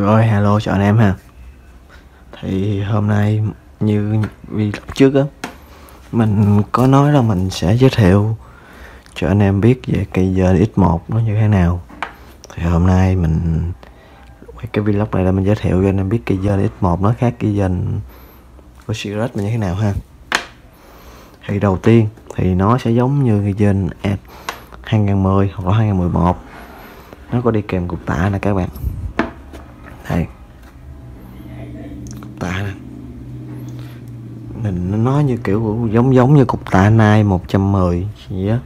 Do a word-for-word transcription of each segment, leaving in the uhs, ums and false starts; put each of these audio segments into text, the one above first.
Mọi người ơi, hello chào anh em ha. Thì hôm nay như vlog trước á, mình có nói là mình sẽ giới thiệu cho anh em biết về cây X một nó như thế nào. Thì hôm nay mình quay cái vlog này là mình giới thiệu cho anh em biết cây X một nó khác cây của Sirius như thế nào ha. Thì đầu tiên thì nó sẽ giống như cây hai không một không hoặc là hai không một một, nó có đi kèm cục tạ nè các bạn. Đây, cục tạ nè, mình nói như kiểu giống giống như cục tạ nai một trăm mười gì á.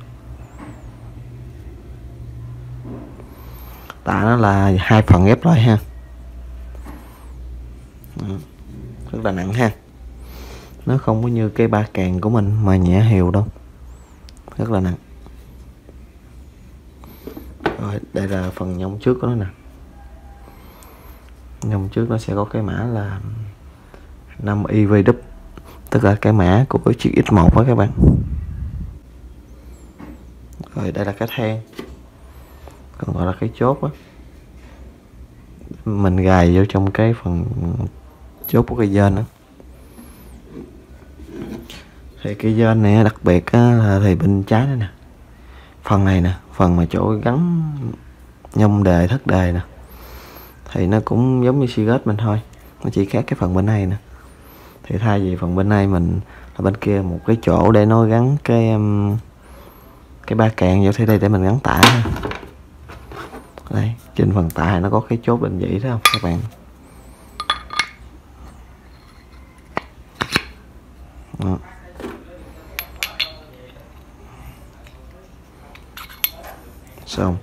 Tạ nó là hai phần ghép lại ha, rất là nặng ha, nó không có như cái ba càng của mình mà nhẹ hiệu đâu, rất là nặng. Rồi đây là phần nhông trước của nó nè. Nhông trước nó sẽ có cái mã là năm I V W, tức là cái mã của chiếc X một đó các bạn. Rồi đây là cái then, còn gọi là cái chốt á, mình gài vô trong cái phần chốt của cây dên nữa. Thì cây dên này đặc biệt là thì bên trái này nè, phần này nè, phần mà chỗ gắn nhông đề thất đề nè, thì nó cũng giống như Sirius mình thôi, nó chỉ khác cái phần bên này nè. Thì thay vì phần bên này mình là bên kia một cái chỗ để nó gắn cái cái ba càng vô, thế đây để mình gắn tả ha. Đây, trên phần tả này nó có cái chốt định vị đó không các bạn. Đó. Xong.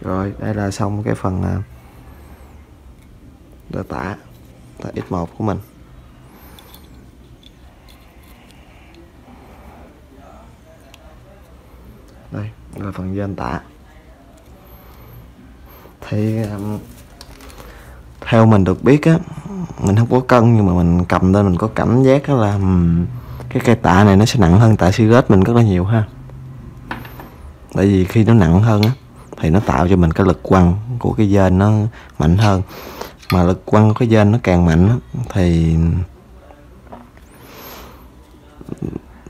Rồi đây là xong cái phần là tạ tạ X một của mình. Đây là phần dây tạ. Thì theo mình được biết á, mình không có cân nhưng mà mình cầm lên mình có cảm giác đó là cái cây tạ này nó sẽ nặng hơn tạ Sirius mình rất là nhiều ha. Tại vì khi nó nặng hơn á thì nó tạo cho mình cái lực quăng của cái dên nó mạnh hơn, mà lực quăng của cái dên nó càng mạnh đó, thì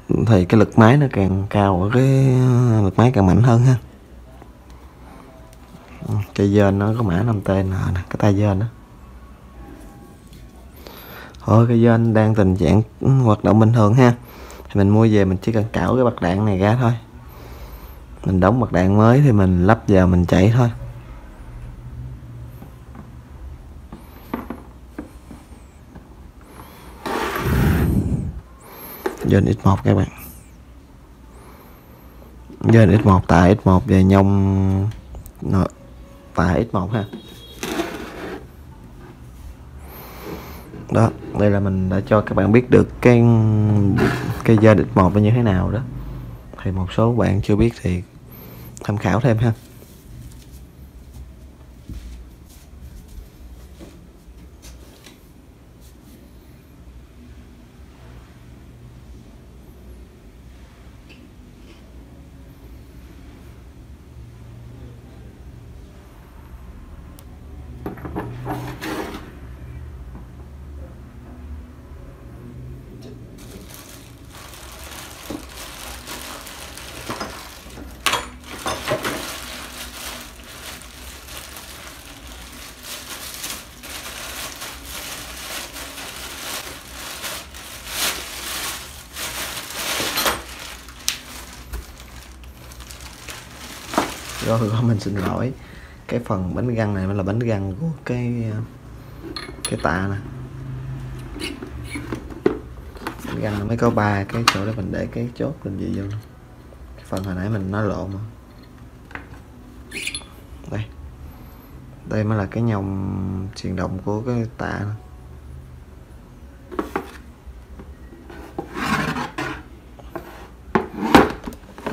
thì cái lực máy nó càng cao ở cái lực máy càng mạnh hơn ha. Cây dên nó có mã năm T N nè, cái tay dên đó. Thôi cái dên đang tình trạng hoạt động bình thường ha, thì mình mua về mình chỉ cần cạo cái bạc đạn này ra thôi, mình đóng bạc đạn mới thì mình lắp vào mình chạy thôi. Dên X một các bạn, dên X một, tạ X một về nhông tạ X một ha. Đó, đây là mình đã cho các bạn biết được cái cái dên X một nó như thế nào đó. Thì một số bạn chưa biết thì tham khảo thêm ha. Rồi mình xin lỗi, cái phần bánh găng này là bánh găng của cái cái tạ nè. Bánh găng mới có ba cái chỗ để mình để cái chốt mình gì vô. Cái phần hồi nãy mình nói lộn mà. Đây, đây mới là cái nhông chuyển động của cái tạ nè.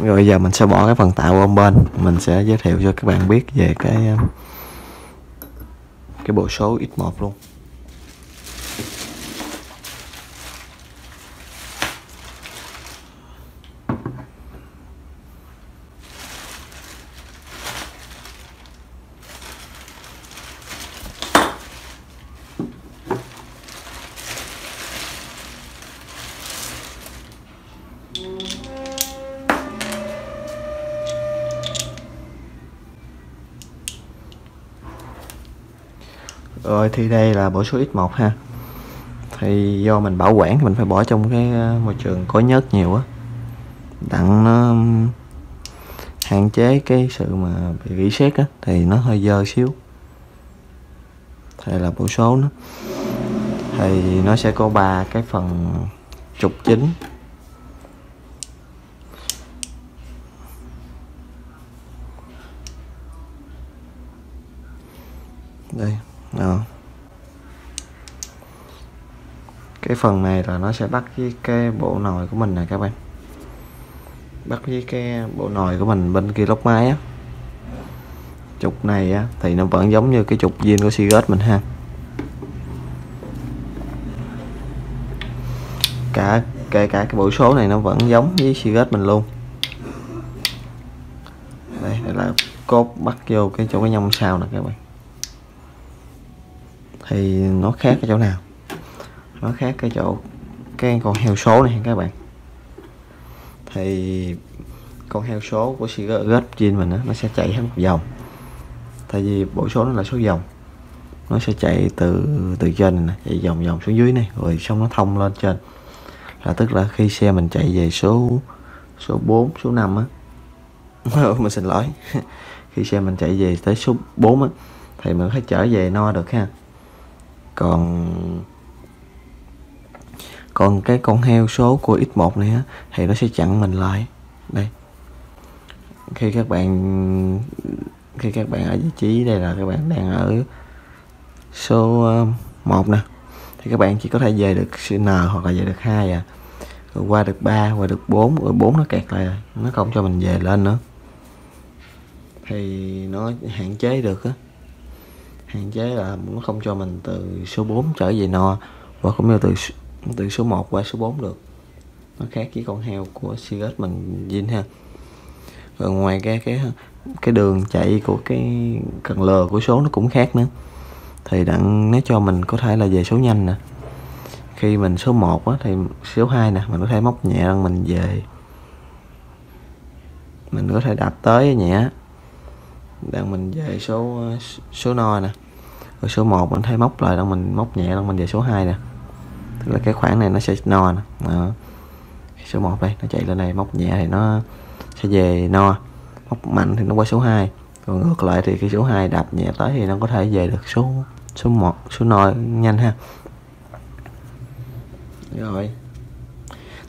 Rồi giờ mình sẽ bỏ cái phần tạo qua bên, mình sẽ giới thiệu cho các bạn biết về cái cái bộ số X một luôn. Rồi thì đây là bộ số X một ha. Thì do mình bảo quản thì mình phải bỏ trong cái môi trường có nhớt nhiều á, đặng nó hạn chế cái sự mà bị rỉ sét á, thì nó hơi dơ xíu. Đây là bộ số nó, thì nó sẽ có ba cái phần trục chính. Đây, đó. Cái phần này là nó sẽ bắt với cái bộ nồi của mình nè các bạn, bắt với cái bộ nồi của mình bên kia lốc máy á. Trục này á, thì nó vẫn giống như cái trục zin của Sirius mình ha. Cả kể cả cái bộ số này nó vẫn giống với Sirius mình luôn. Đây, đây là cốt bắt vô cái chỗ cái nhông sao nè các bạn. Thì nó khác cái chỗ nào? Nó khác cái chỗ cái con heo số này các bạn. Thì con heo số của Sirius zin mình á, nó sẽ chạy hết một vòng. Tại vì bộ số nó là số vòng, nó sẽ chạy từ từ trên này nè, chạy vòng vòng xuống dưới này rồi xong nó thông lên trên, là tức là khi xe mình chạy về số số bốn, số năm á mình xin lỗi khi xe mình chạy về tới số bốn á thì mình phải trở về no được ha. Còn còn cái con heo số của X một này á thì nó sẽ chặn mình lại đây. Khi các bạn khi các bạn ở vị trí đây là các bạn đang ở số một nè, thì các bạn chỉ có thể về được N hoặc là về được hai à, rồi qua được ba, qua được bốn, rồi bốn nó kẹt lại rồi, nó không cho mình về lên nữa. Thì nó hạn chế được á, hạn chế là nó không cho mình từ số bốn trở về no, và cũng như từ từ số một qua số bốn được. Nó khác với con heo của Sirius mình zin ha. Rồi ngoài cái cái cái đường chạy của cái cần lờ của số nó cũng khác nữa, thì đặng nó cho mình có thể là về số nhanh nè. Khi mình số một á, thì số hai nè mình có thể móc nhẹ rằng mình về, mình có thể đạp tới nhẹ rằng mình về số số no nè, rồi số một mình thấy móc lại rằng mình móc nhẹ rằng mình về số hai nè, tức là cái khoảng này nó sẽ no nè. Đó. Số một đây nó chạy lên này móc nhẹ thì nó sẽ về no, móc mạnh thì nó qua số hai, còn ngược lại thì cái số hai đạp nhẹ tới thì nó có thể về được số số một, số nồi nhanh ha. Rồi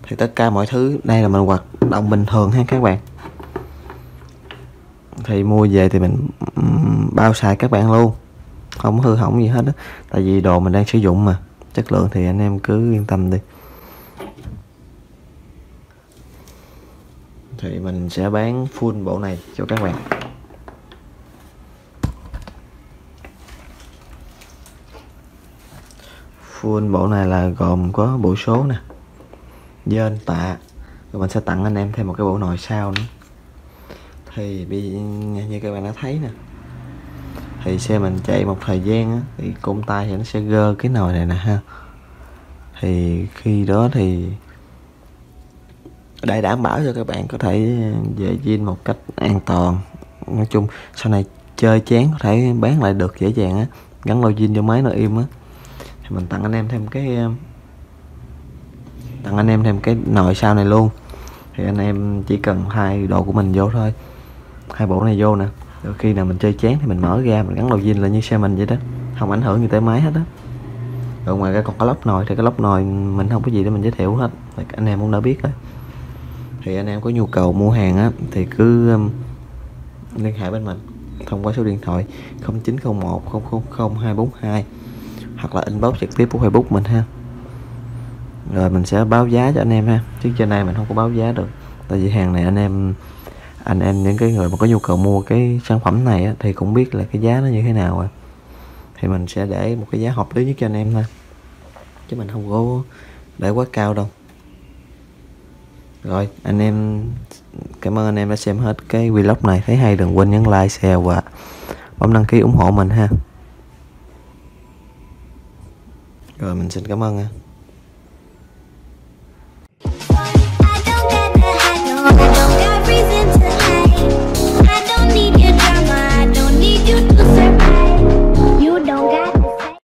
thì tất cả mọi thứ đây là mình hoạt động bình thường ha các bạn. Thì mua về thì mình bao xài các bạn luôn, không hư hỏng gì hết đó. Tại vì đồ mình đang sử dụng mà, chất lượng thì anh em cứ yên tâm đi. Thì mình sẽ bán full bộ này cho các bạn. Full bộ này là gồm có bộ số nè, dên, tạ, rồi mình sẽ tặng anh em thêm một cái bộ nồi sau nữa. Thì như các bạn đã thấy nè, thì xe mình chạy một thời gian á, thì côn tay thì nó sẽ gơ cái nồi này nè ha. Thì khi đó thì để đảm bảo cho các bạn có thể về zin một cách an toàn, nói chung sau này chơi chán có thể bán lại được dễ dàng á, gắn logo zin cho máy nó im á, thì mình tặng anh em thêm cái tặng anh em thêm cái nồi sau này luôn. Thì anh em chỉ cần hai đồ của mình vô thôi, hai bộ này vô nè, rồi khi nào mình chơi chán thì mình mở ra mình gắn logo zin lại như xe mình vậy đó, không ảnh hưởng gì tới máy hết á. Rồi ngoài ra còn có lốc nồi, thì cái lốc nồi mình không có gì để mình giới thiệu hết, thì anh em cũng đã biết rồi. Thì anh em có nhu cầu mua hàng á, thì cứ um, liên hệ bên mình thông qua số điện thoại không chín không một không không không hai bốn hai hoặc là inbox trực tiếp của Facebook mình ha. Rồi mình sẽ báo giá cho anh em ha, chứ trên này mình không có báo giá được. Tại vì hàng này anh em anh em những cái người mà có nhu cầu mua cái sản phẩm này á, thì cũng biết là cái giá nó như thế nào à. Thì mình sẽ để một cái giá hợp lý nhất cho anh em thôi, chứ mình không có để quá cao đâu. Rồi anh em cảm ơn anh em đã xem hết cái vlog này, thấy hay đừng quên nhấn like, share và bấm đăng ký ủng hộ mình ha. Rồi mình xin cảm ơn ha.